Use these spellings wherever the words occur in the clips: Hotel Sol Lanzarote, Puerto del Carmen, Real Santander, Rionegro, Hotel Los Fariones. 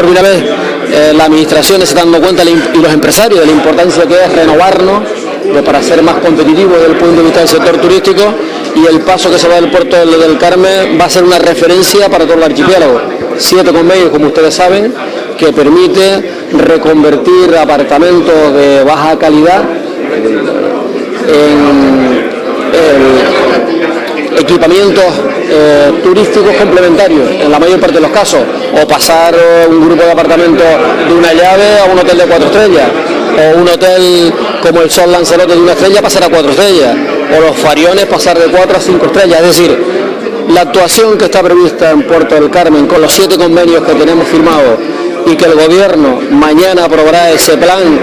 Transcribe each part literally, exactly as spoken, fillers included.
por primera vez eh, la administración está dando cuenta y los empresarios de la importancia que es renovarnos para ser más competitivos desde el punto de vista del sector turístico, y el paso que se va del puerto del Carmen va a ser una referencia para todo el archipiélago. Siete convenios, como ustedes saben, que permite reconvertir apartamentos de baja calidad en, en equipamientos eh, turísticos complementarios, en la mayor parte de los casos, o pasar un grupo de apartamentos de una llave a un hotel de cuatro estrellas, o un hotel como el Sol Lanzarote de una estrella pasar a cuatro estrellas, o los Fariones pasar de cuatro a cinco estrellas. Es decir, la actuación que está prevista en Puerto del Carmen con los siete convenios que tenemos firmados y que el gobierno mañana aprobará ese plan,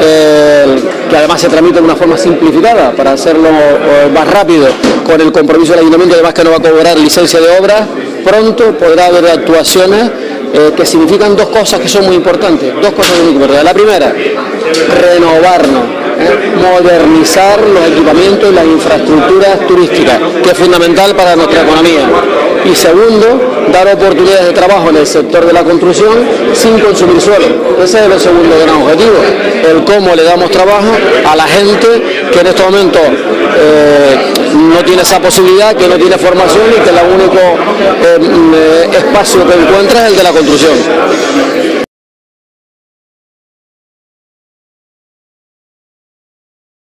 eh, que además se tramita de una forma simplificada para hacerlo eh, más rápido, con el compromiso del ayuntamiento, además que no va a cobrar licencia de obra, pronto podrá haber actuaciones eh, que significan dos cosas que son muy importantes, dos cosas muy importantes. La primera, renovarnos, ¿eh? modernizar los equipamientos y las infraestructuras turísticas, que es fundamental para nuestra economía. Y segundo, dar oportunidades de trabajo en el sector de la construcción sin consumir suelo. Ese es el segundo gran objetivo, el cómo le damos trabajo a la gente que en estos momentos eh, no tiene esa posibilidad, que no tiene formación y que el único eh, espacio que encuentra es el de la construcción.